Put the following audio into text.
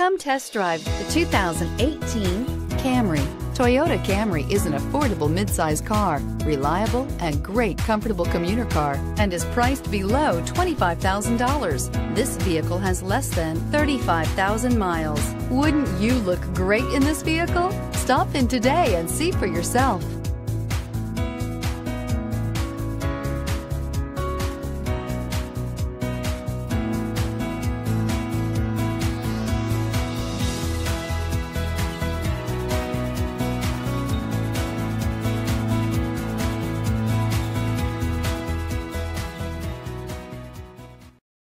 Come test drive the 2018 Camry. Toyota Camry is an affordable midsize car, reliable and great comfortable commuter car, and is priced below $25,000. This vehicle has less than 35,000 miles. Wouldn't you look great in this vehicle? Stop in today and see for yourself.